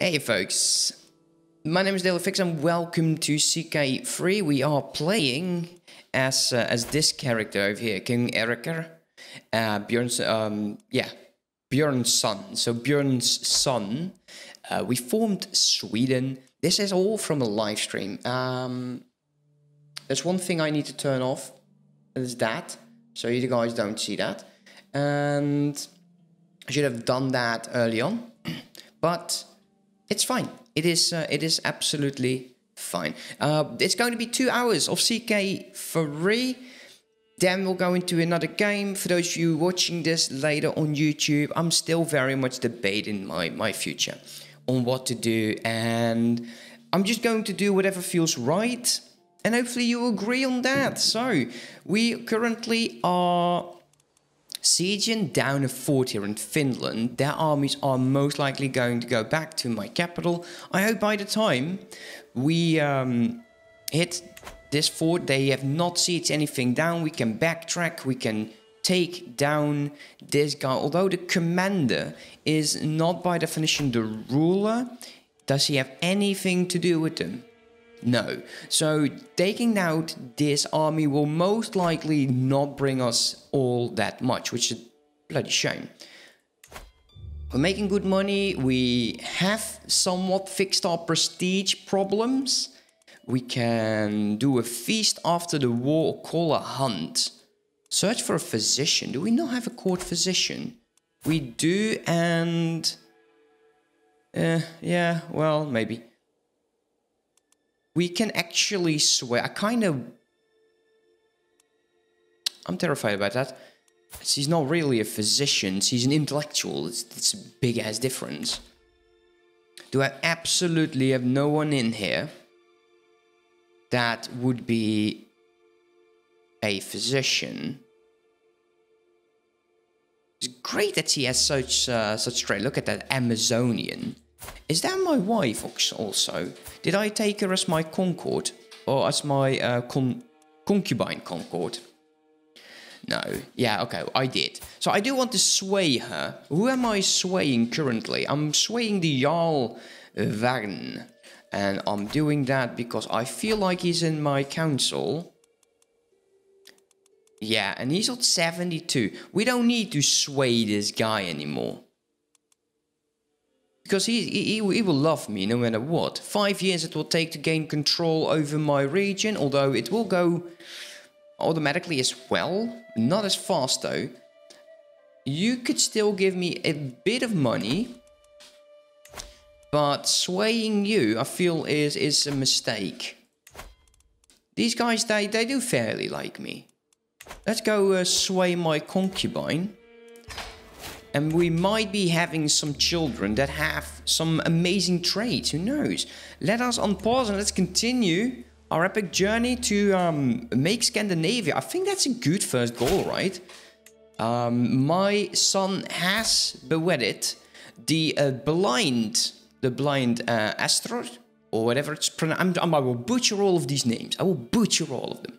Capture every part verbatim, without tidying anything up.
Hey folks, my name is Dailyfix and welcome to C K three. We are playing as uh, as this character over here, King Eirikr, uh, Björn's um yeah Björn's son. So Björn's son. Uh, we formed Sweden. This is all from a live stream. Um, there's one thing I need to turn off. Is that so you guys don't see that, and I should have done that early on, but. It's fine. It is. Uh, it is absolutely fine. Uh, it's going to be two hours of C K three. Then we'll go into another game. For those of you watching this later on YouTube, I'm still very much debating my my future on what to do, and I'm just going to do whatever feels right, and hopefully you agree on that. So we currently are sieging down a fort here in Finland. Their armies are most likely going to go back to my capital. I hope by the time we um, hit this fort, they have not sieged anything down. We can backtrack, we can take down this guy. Although the commander is not by definition the ruler, does he have anything to do with them? No. So taking out this army will most likely not bring us all that much, which is a bloody shame. We're making good money. We have somewhat fixed our prestige problems. We can do a feast after the war or call a hunt. Search for a physician. Do we not have a court physician? We do, and... Uh, yeah, well, maybe. We can actually swear. I kind of... I'm terrified about that. She's not really a physician. She's an intellectual. It's, it's a big-ass difference. Do I absolutely have no one in here that would be a physician? It's great that she has such uh, such trade. Look at that Amazonian. Is that my wife also? Did I take her as my consort? Or as my uh, con concubine consort? No. Yeah, okay, I did. So I do want to sway her. Who am I swaying currently? I'm swaying the Jarl Wagen. And I'm doing that because I feel like he's in my council. Yeah, and he's at seventy-two. We don't need to sway this guy anymore. Because he, he, he will love me no matter what. Five years it will take to gain control over my region. Although it will go automatically as well. Not as fast though. You could still give me a bit of money. But swaying you I feel is, is a mistake. These guys, they, they do fairly like me. Let's go uh, sway my concubine. And we might be having some children that have some amazing traits, who knows? Let us unpause and let's continue our epic journey to um, make Scandinavia. I think that's a good first goal, right? Um, my son has bewedded the uh, blind, the blind uh, Astro, or whatever it's pronounced. I'm, I will butcher all of these names. I will butcher all of them.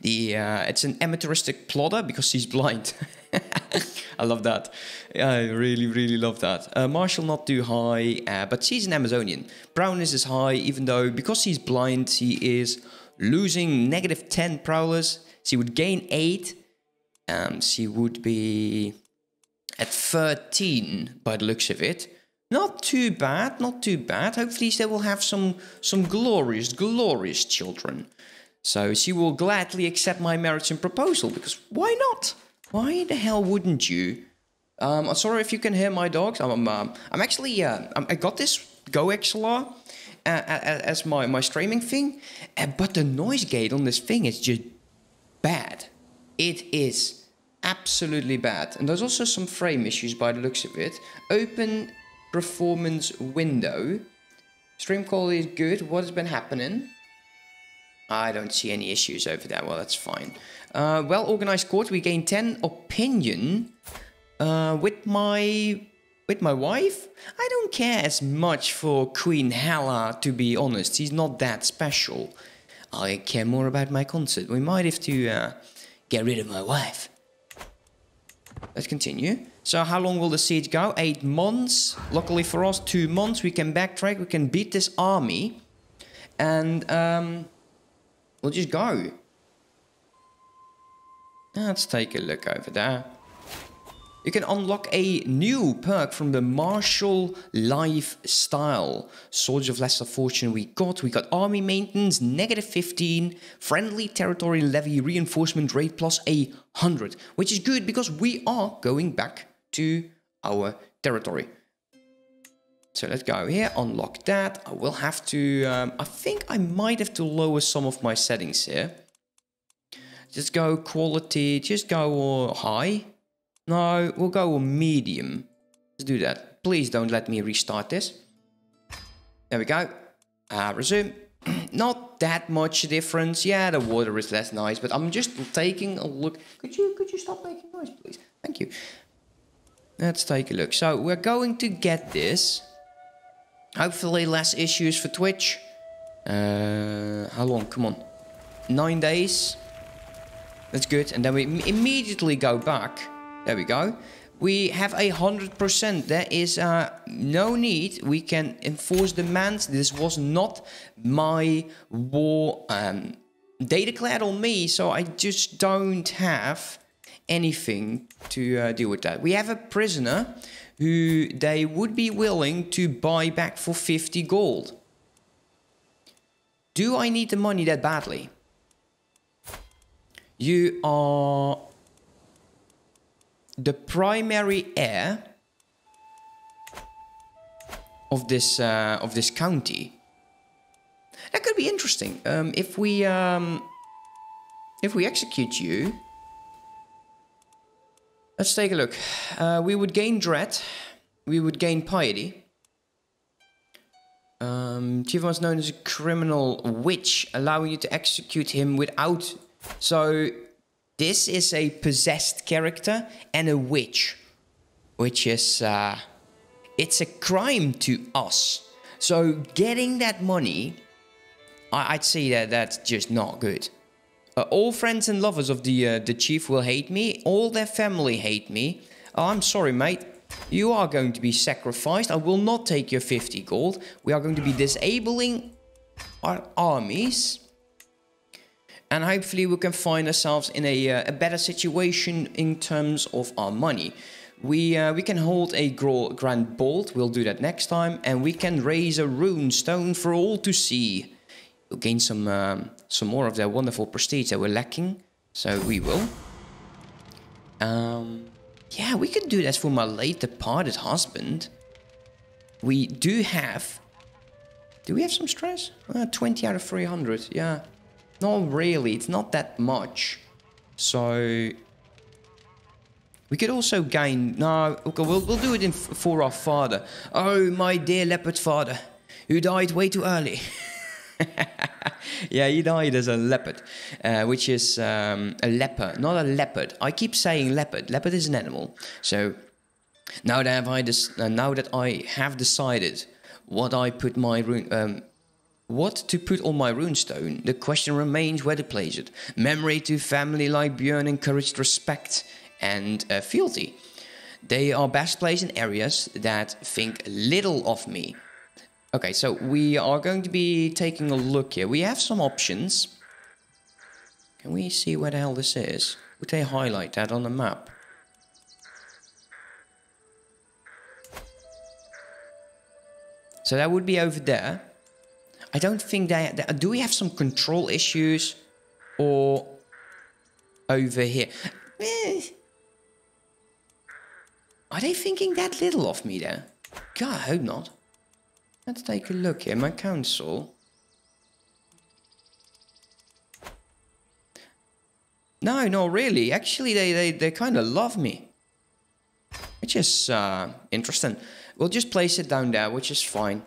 The uh, it's an amateuristic plodder because she's blind. I love that. I really, really love that. Uh, Marshall not too high, uh, but she's an Amazonian. Brownness is high, even though because she's blind, she is losing negative ten prowlers. She would gain eight. Um, she would be at thirteen by the looks of it. Not too bad, not too bad. Hopefully they will have some some glorious, glorious children. So she will gladly accept my marriage and proposal, because why not? Why the hell wouldn't you? Um, I'm sorry if you can hear my dogs. I'm, um, I'm actually, uh, I got this Go X L R uh, as my, my streaming thing. Uh, but the noise gate on this thing is just bad. It is absolutely bad. And there's also some frame issues by the looks of it. Open performance window. Stream quality is good. What has been happening? I don't see any issues over that. Well, that's fine. Uh, well-organized court. We gain ten opinion uh, with my with my wife. I don't care as much for Queen Hela, to be honest. She's not that special. I care more about my concert. We might have to uh, get rid of my wife. Let's continue. So how long will the siege go? Eight months. Luckily for us, two months. We can backtrack. We can beat this army. And um, we'll just go. Let's take a look over there. You can unlock a new perk from the martial lifestyle. Soldier of Lesser Fortune we got. We got army maintenance, negative fifteen, friendly territory levy, reinforcement rate plus one hundred. Which is good because we are going back to our territory. So let's go here, unlock that. I will have to, um, I think I might have to lower some of my settings here. Just go quality, just go high. No, we'll go medium. Let's do that. Please don't let me restart this. There we go. Uh, resume. Not that much difference. Yeah, the water is less nice, but I'm just taking a look. Could you could you stop making noise, please? Thank you. Let's take a look. So we're going to get this. Hopefully less issues for Twitch. Uh, how long? Come on. Nine days. That's good. And then we immediately go back. There we go. We have a hundred percent. There is uh, no need. We can enforce demands. This was not my war. Um, they declared on me, so I just don't have anything to uh, deal with that. We have a prisoner who they would be willing to buy back for fifty gold. Do I need the money that badly? You are... the primary heir of this uh, of this county. That could be interesting. Um, if we um, if we execute you, let's take a look. Uh, we would gain dread. We would gain piety. Um, Chief Mons known as a criminal witch, allowing you to execute him without. So. This is a possessed character and a witch, which is, uh, it's a crime to us. So getting that money, I I'd say that that's just not good. Uh, all friends and lovers of the, uh, the chief will hate me. All their family hate me. Oh, I'm sorry, mate. You are going to be sacrificed. I will not take your fifty gold. We are going to be disabling our armies. And hopefully we can find ourselves in a, uh, a better situation in terms of our money. We, uh, we can hold a grand bolt, we'll do that next time. And we can raise a rune stone for all to see. We'll gain some, um, some more of that wonderful prestige that we're lacking. So we will. Um, yeah, we could do that for my late departed husband. We do have... Do we have some stress? Uh, twenty out of three hundred, yeah. Not really, it's not that much. So... we could also gain... No, okay, we'll, we'll do it in f for our father. Oh, my dear leopard father, who died way too early. Yeah, he died as a leopard. Uh, which is um, a leper, not a leopard. I keep saying leopard. Leopard is an animal. So, now that, have I uh, now that I have decided what I put my... Um, What to put on my runestone? The question remains where to place it. Memory to family like Björn encouraged respect and uh, fealty. They are best placed in areas that think little of me. Okay, so we are going to be taking a look here. We have some options. Can we see where the hell this is? Would they highlight that on the map? So that would be over there. I don't think they, they... Do we have some control issues? Or... over here? Eh. Are they thinking that little of me there? God, I hope not. Let's take a look here. My council. No, no, really. Actually, they, they, they kind of love me. Which is uh, interesting. We'll just place it down there, which is fine.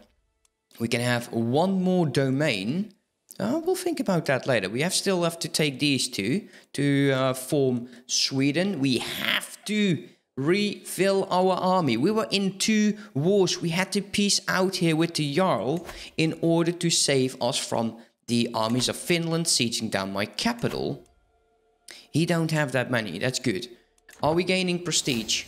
We can have one more domain. Uh, we'll think about that later. We have still have to take these two to uh, form Sweden. We have to refill our army. We were in two wars. We had to peace out here with the Jarl in order to save us from the armies of Finland sieging down my capital. He don't have that many. That's good. Are we gaining prestige?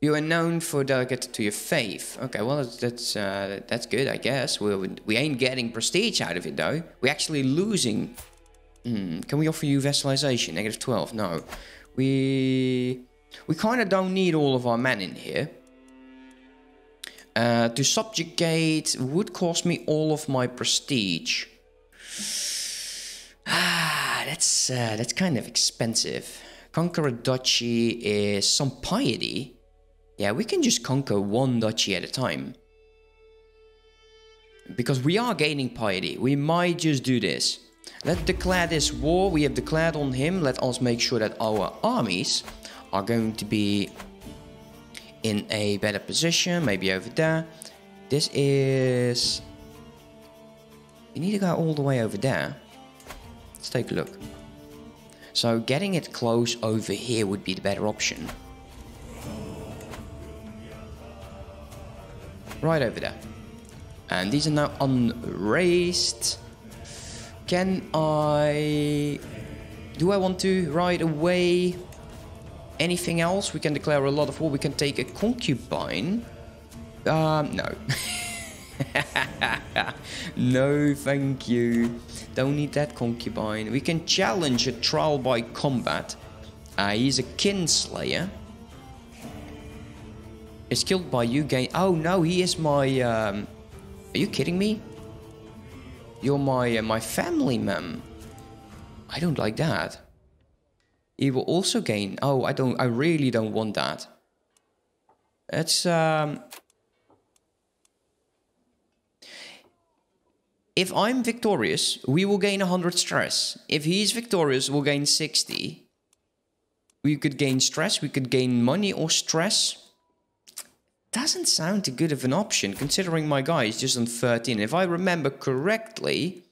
You are known for delegate to your faith. Okay, well, that's uh, that's good, I guess. We we ain't getting prestige out of it, though. We're actually losing. Hmm, can we offer you vassalization? Negative twelve, no. We... We kind of don't need all of our men in here. Uh, to subjugate would cost me all of my prestige. Ah, that's, uh, that's kind of expensive. Conquer a duchy is some piety. Yeah, we can just conquer one duchy at a time. Because we are gaining piety. We might just do this. Let's declare this war. We have declared on him. Let us make sure that our armies are going to be in a better position. Maybe over there. This is... You need to go all the way over there. Let's take a look. So getting it close over here would be the better option. Right over there. And these are now unraised. Can I... Do I want to right away anything else? We can declare a lot of war. We can take a concubine. Um, no. No, thank you. Don't need that concubine. We can challenge a trial by combat. Uh, he's a kinslayer. Is killed by you gain... Oh, no, he is my... Um... Are you kidding me? You're my uh, my family, ma'am. I don't like that. He will also gain. Oh, I don't. I really don't want that. It's um. If I'm victorious, we will gain a hundred stress. If he's victorious, we'll gain sixty. We could gain stress. We could gain money or stress. Doesn't sound too good of an option, considering my guy is just on thirteen. If I remember correctly,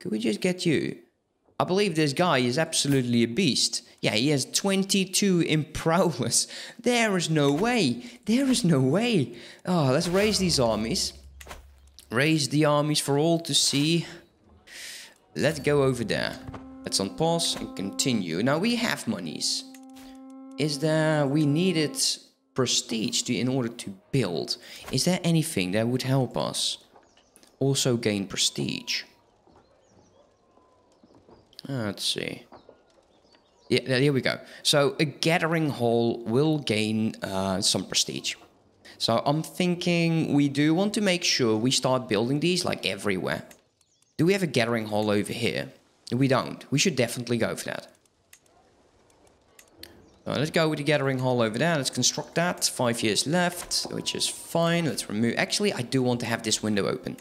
could we just get you? I believe this guy is absolutely a beast. Yeah, he has twenty-two Improwlers. There is no way. There is no way. Oh, let's raise these armies. Raise the armies for all to see. Let's go over there. Let's unpause and continue. Now, we have monies. Is there... We need it... prestige to, in order to build. Is there anything that would help us also gain prestige? Uh, let's see. Yeah, here we go. So a gathering hall will gain uh, some prestige. So I'm thinking we do want to make sure we start building these like everywhere. Do we have a gathering hall over here? We don't. We should definitely go for that. Uh, let's go with the gathering hall over there. Let's construct that. Five years left, which is fine. Let's remove... Actually, I do want to have this window open.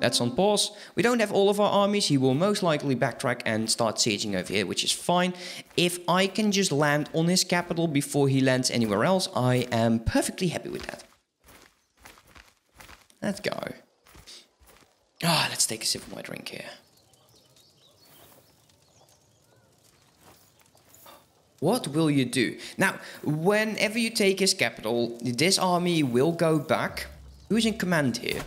That's on pause. We don't have all of our armies. He will most likely backtrack and start sieging over here, which is fine. If I can just land on his capital before he lands anywhere else, I am perfectly happy with that. Let's go. Ah, let's take a sip of my drink here. What will you do? Now, whenever you take his capital, this army will go back. Who's in command here?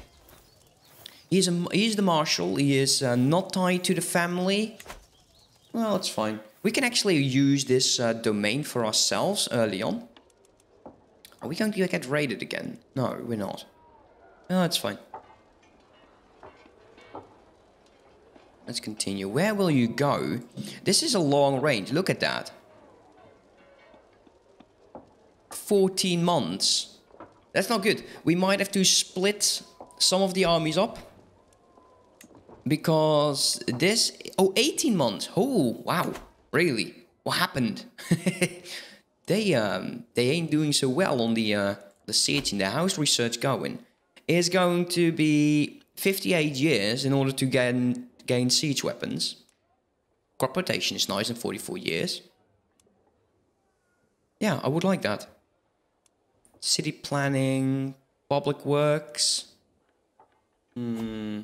He's, a, he's the marshal. He is uh, not tied to the family. Well, it's fine. We can actually use this uh, domain for ourselves early on. Are we going to get raided again? No, we're not. No, it's fine. Let's continue. Where will you go? This is a long range. Look at that. fourteen months. That's not good. We might have to split some of the armies up. Because this... Oh, eighteen months. Oh, wow. Really? What happened? they um, they ain't doing so well on the, uh, the siege in the house research going. It's going to be fifty-eight years in order to gain, gain siege weapons. Crop rotation is nice in forty-four years. Yeah, I would like that. City planning, public works. Hmm.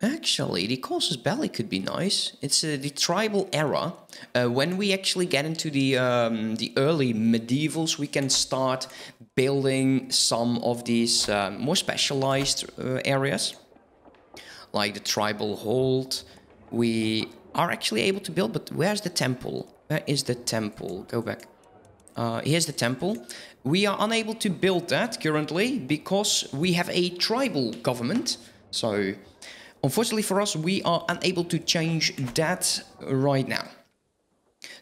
Actually, the Causes Belly could be nice. It's uh, the tribal era. Uh, when we actually get into the um, the early medievals, we can start building some of these uh, more specialized uh, areas, like the tribal hold. We are actually able to build, but where's the temple? Where is the temple? Go back. Uh, here's the temple. We are unable to build that currently because we have a tribal government. So, unfortunately for us, we are unable to change that right now.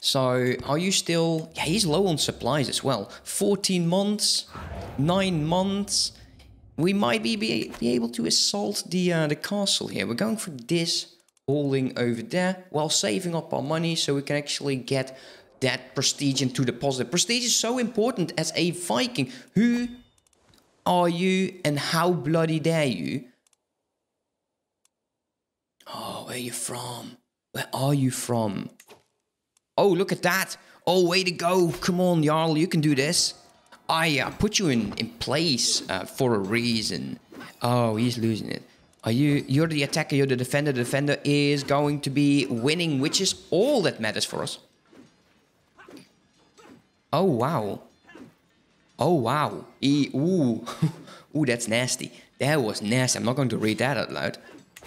So, are you still... Yeah, he's low on supplies as well. fourteen months, nine months. We might be, be able to assault the, uh, the castle here. We're going for this holding over there while saving up our money so we can actually get that prestige into the positive. Prestige is so important as a Viking. Who are you and how bloody dare you? Oh, where are you from? Where are you from? Oh, look at that. Oh, way to go. Come on, Jarl, you can do this. I uh, put you in, in place uh, for a reason. Oh, he's losing it. Are you, you're the attacker, you're the defender. The defender is going to be winning, which is all that matters for us. Oh, wow. Oh, wow. E ooh. Ooh, that's nasty. That was nasty. I'm not going to read that out loud.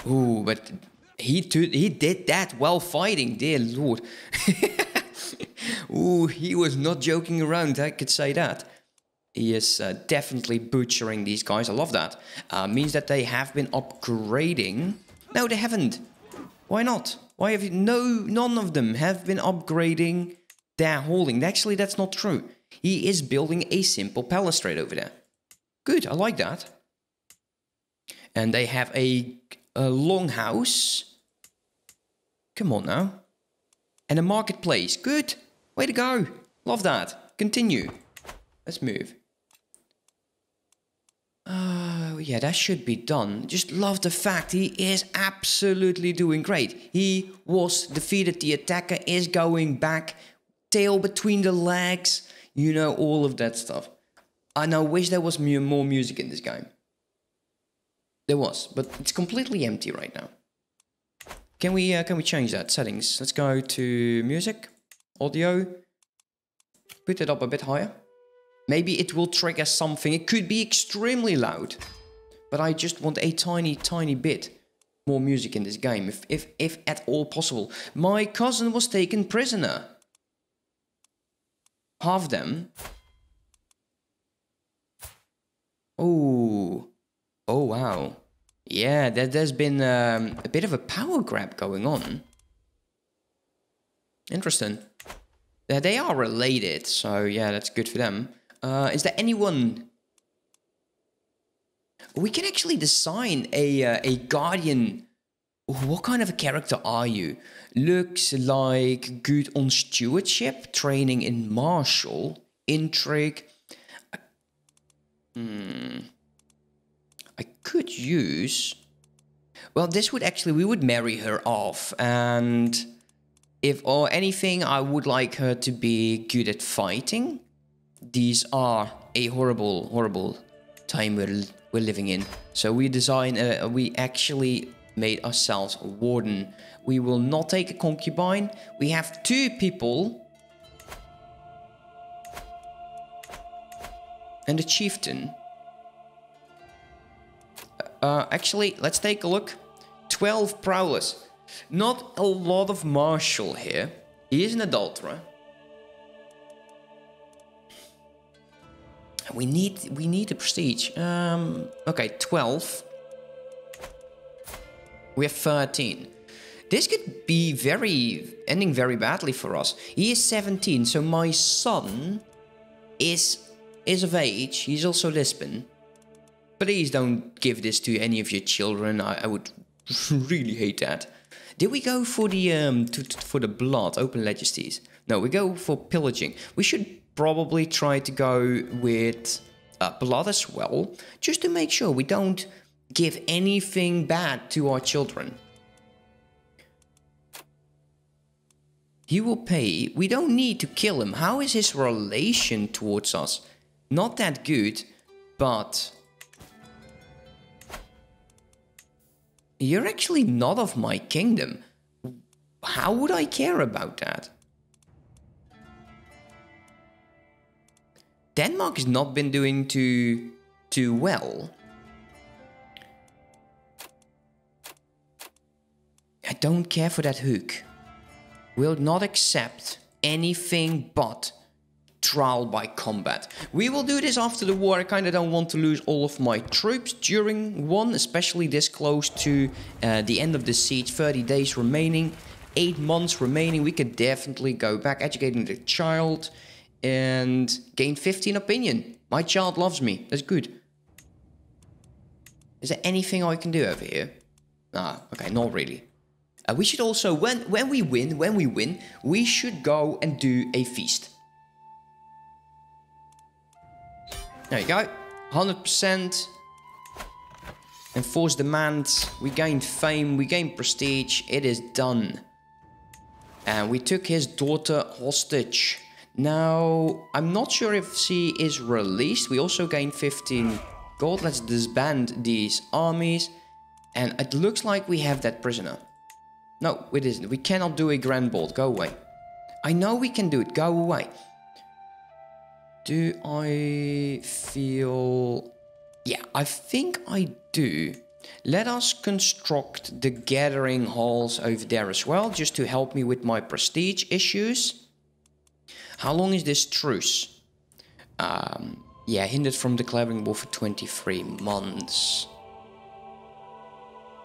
Ooh, but he, he did that while fighting, dear lord. Ooh, he was not joking around, I could say that. He is uh, definitely butchering these guys. I love that. Uh, means that they have been upgrading. No, they haven't. Why not? Why have you... No, none of them have been upgrading their holding. Actually, that's not true. He is building a simple palace straight over there. Good, I like that. And they have a, a longhouse. Come on now. And a marketplace. Good. Way to go. Love that. Continue. Let's move. Oh, yeah, that should be done. Just love the fact he is absolutely doing great. He was defeated. The attacker is going back. Tail between the legs. You know, all of that stuff. And I wish there was more music in this game. There was, but it's completely empty right now. Can we, uh, can we change that? Settings. Let's go to music. Audio. Put it up a bit higher. Maybe it will trigger something. It could be extremely loud. But I just want a tiny, tiny bit more music in this game. If, if, if at all possible. My cousin was taken prisoner. Half them. Oh. Oh, wow. Yeah, there, there's been um, a bit of a power grab going on. Interesting. Yeah, they are related, so yeah, that's good for them. Uh, is there anyone... We can actually design a, uh, a guardian. What kind of a character are you? Looks like good on stewardship, training in martial, intrigue. I, hmm, I could use... Well, this would actually... We would marry her off, and... If or anything, I would like her to be good at fighting. These are a horrible, horrible time we're, we're living in. So we design, a, we actually made ourselves a warden. We will not take a concubine. We have two people. And a chieftain. Uh, actually, let's take a look. twelve prowlers. Not a lot of martial here. He is an adulterer. We need we need a prestige. Um, okay, twelve. We have thirteen. This could be very ending very badly for us. He is seventeen, so my son is is of age. He's also Lisbon. Please don't give this to any of your children. I, I would really hate that. Did we go for the um to, to, for the blood, open legacies? No, we go for pillaging. We should probably try to go with uh, blood as well, just to make sure we don't give anything bad to our children. He will pay. We don't need to kill him. How is his relation towards us? Not that good, but... You're actually not of my kingdom. How would I care about that? Denmark has not been doing too, too well. I don't care for that hook. will not accept anything but trial by combat. We will do this after the war. I kind of don't want to lose all of my troops during one, especially this close to uh, the end of the siege. thirty days remaining, eight months remaining. We could definitely go back, educating the child, and gain fifteen opinion. My child loves me. That's good. Is there anything I can do over here? Ah, okay, not really. Uh, we should also, when, when we win, when we win, we should go and do a feast. There you go, one hundred percent. Enforce demand, we gained fame, we gained prestige, it is done. And we took his daughter hostage. Now, I'm not sure if she is released. We also gained fifteen gold, let's disband these armies. And it looks like we have that prisoner. No, it isn't, we cannot do a grand bolt, go away. I know we can do it, go away. Do I feel... yeah, I think I do. Let us construct the gathering halls over there as well, just to help me with my prestige issues. How long is this truce? Um, yeah, hindered from declaring war for twenty-three months.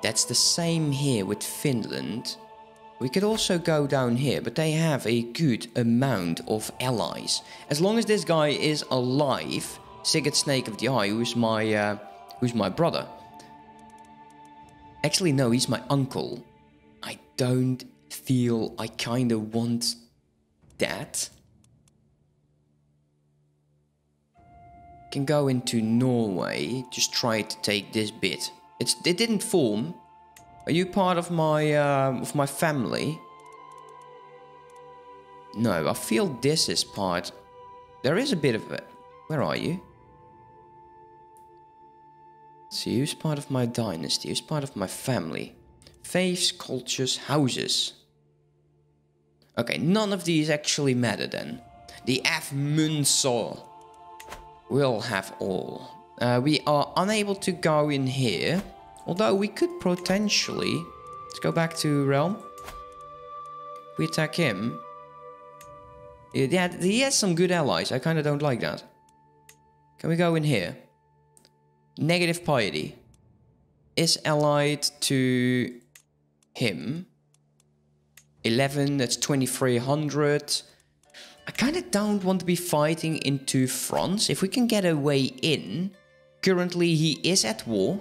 That's the same here with Finland. We could also go down here, but they have a good amount of allies. As long as this guy is alive, Sigurd Snake of the Eye, who's my, uh, who's my brother. Actually, no, he's my uncle. I don't feel I kind of want that. Can go into Norway, just try to take this bit. It's, it didn't form. Are you part of my uh, of my family? No, I feel this is part. There is a bit of it. Where are you? See, who's part of my dynasty? Who's part of my family? Faiths, cultures, houses. Okay, none of these actually matter then. The Afmundsor will have all. Uh, we are unable to go in here. Although we could potentially... let's go back to Realm. We attack him. Yeah, he has some good allies. I kind of don't like that. Can we go in here? Negative piety is allied to him. eleven, that's twenty-three hundred. I kind of don't want to be fighting in two fronts. If we can get away in... currently he is at war.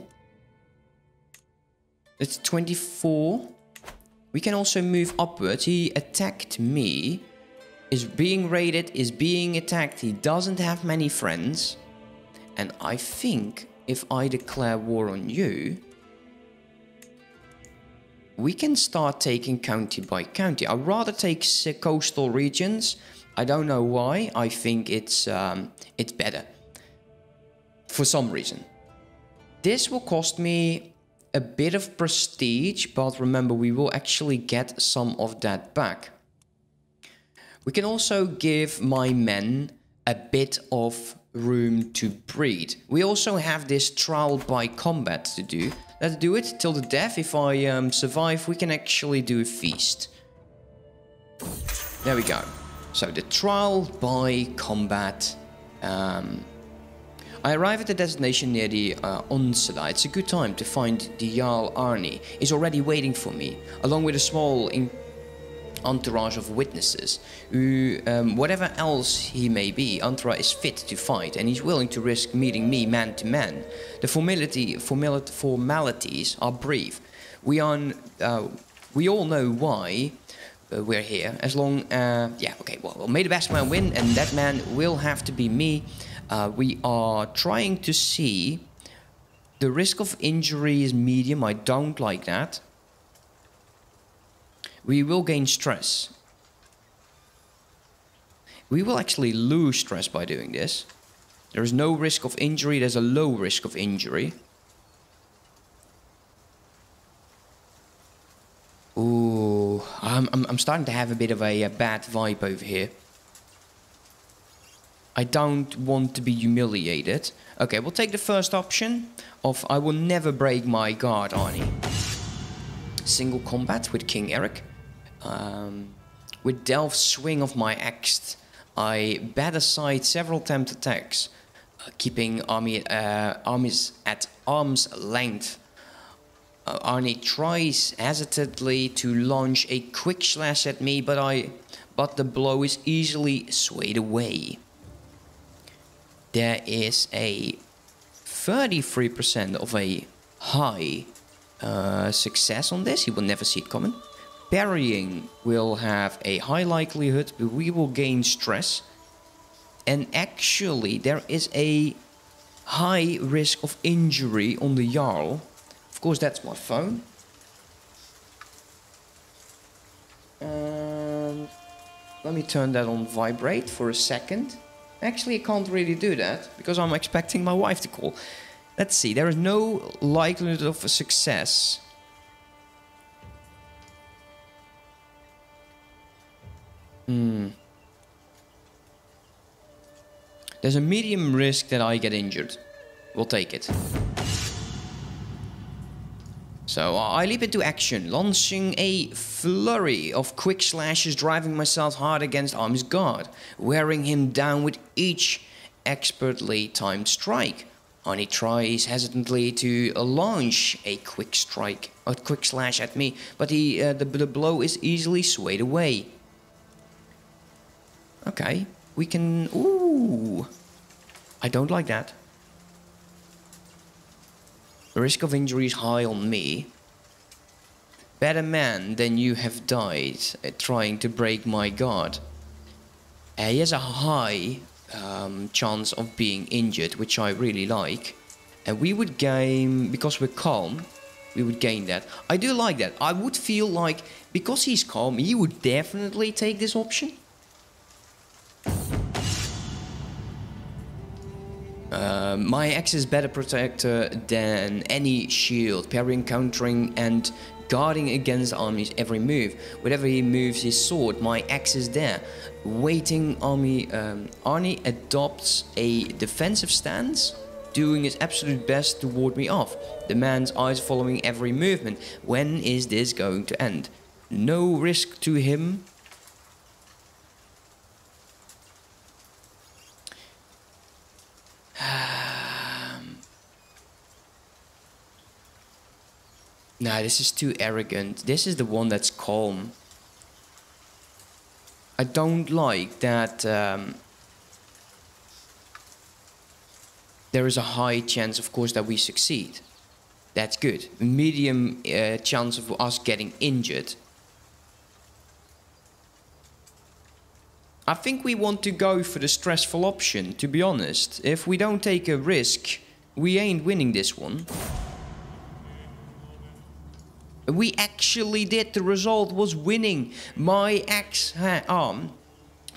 It's twenty-four. We can also move upwards. He attacked me. Is being raided. Is being attacked. He doesn't have many friends. And I think if I declare war on you, we can start taking county by county. I'd rather take coastal regions. I don't know why. I think it's um, it's better. For some reason. This will cost me... a bit of prestige, but remember, we will actually get some of that back. We can also give my men a bit of room to breed. We also have this trial by combat to do. Let's do it till the death. If I um, survive, we can actually do a feast. There we go. So the trial by combat... Um, I arrive at a destination near the uh, Onsada. It's a good time to find the Jarl Arni. He's already waiting for me, along with a small entourage of witnesses, who, um, whatever else he may be, Antra is fit to fight, and he's willing to risk meeting me man to man. The formality, formality, formalities are brief. We are, uh, we all know why uh, we're here. As long, uh, yeah, okay, well, well, may the best man win, and that man will have to be me. Uh, we are trying to see the risk of injury is medium. I don't like that. We will gain stress. We will actually lose stress by doing this. There is no risk of injury. There's a low risk of injury. Ooh, I'm, I'm, I'm starting to have a bit of a, a bad vibe over here. I don't want to be humiliated. Okay, we'll take the first option of I will never break my guard, Arnie. Single combat with King Eirikr. Um, With Delve's swing of my axe, I bat aside several tempt attacks, uh, keeping army, uh, armies at arm's length. Uh, Arni tries hesitantly to launch a quick slash at me, but I, but the blow is easily swayed away. There is a thirty-three percent of a high uh, success on this. He will never see it coming. Parrying will have a high likelihood, but we will gain stress. And actually, there is a high risk of injury on the Jarl. Of course, that's my phone. Um, let me turn that on vibrate for a second. Actually, I can't really do that, because I'm expecting my wife to call. Let's see, there is no likelihood of a success. Hmm. There's a medium risk that I get injured. We'll take it. So, uh, I leap into action, launching a flurry of quick slashes, driving myself hard against Arm's guard, wearing him down with each expertly timed strike. Arni tries hesitantly to uh, launch a quick strike, a quick slash at me, but he, uh, the, the blow is easily swayed away. Okay, we can... Ooh! I don't like that. The risk of injury is high on me. Better man than you have died uh, trying to break my guard. Uh, he has a high um, chance of being injured, which I really like. And we would gain, because we're calm, we would gain that. I do like that. I would feel like, because he's calm, he would definitely take this option. Uh, my axe is better protector than any shield, parrying, countering and guarding against Arni's every move. Whenever he moves his sword, my axe is there. Waiting Arni, um, Arni adopts a defensive stance, doing his absolute best to ward me off. The man's eyes following every movement. When is this going to end? No risk to him. Nah, this is too arrogant. This is the one that's calm. I don't like that um, there is a high chance, of course, that we succeed. That's good. Medium uh, chance of us getting injured. I think we want to go for the stressful option, to be honest. If we don't take a risk, we ain't winning this one. We actually did. The result was winning. My axe arm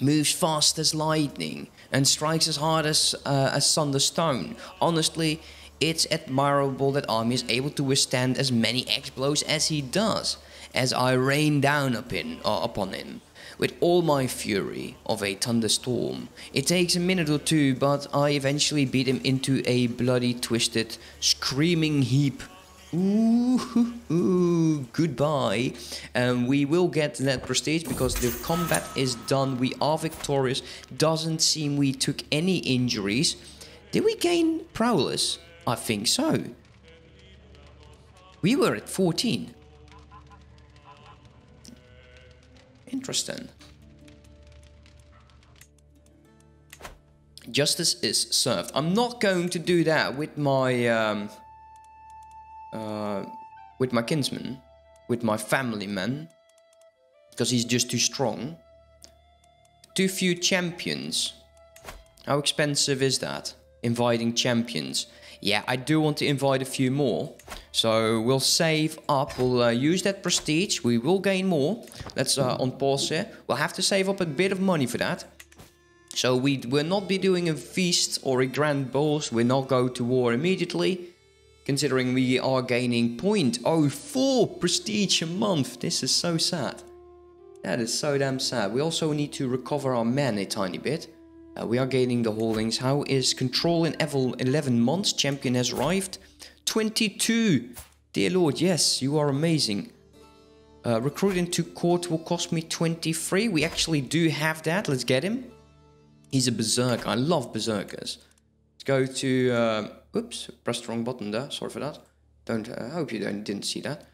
moves fast as lightning and strikes as hard as uh, as thunderstone. Honestly, it's admirable that Arni is able to withstand as many axe blows as he does, as I rain down upon, uh, upon him with all my fury of a thunderstorm. It takes a minute or two, but I eventually beat him into a bloody, twisted, screaming heap. Ooh, ooh, ooh, goodbye. Um, we will get that prestige because the combat is done. We are victorious. Doesn't seem we took any injuries. Did we gain prowlers? I think so. We were at fourteen. Interesting. Justice is served. I'm not going to do that with my... Um, Uh, with my kinsman, with my family man, because he's just too strong. Too few champions. How expensive is that? Inviting champions. Yeah, I do want to invite a few more. So we'll save up, we'll uh, use that prestige, we will gain more. Let's uh, on pause here. We'll have to save up a bit of money for that. So we will not be doing a feast or a grand boss, we'll not go to war immediately. Considering we are gaining zero point zero four prestige a month. This is so sad. That is so damn sad. We also need to recover our men a tiny bit. Uh, we are gaining the holdings. How is control in Evil eleven months? Champion has arrived. twenty-two. Dear Lord, yes, you are amazing. Uh, recruiting to court will cost me twenty-three. We actually do have that. Let's get him. He's a berserker. I love berserkers. Let's go to... Uh, oops, pressed the wrong button there. Sorry for that. Don't uh, hope you don't, didn't see that.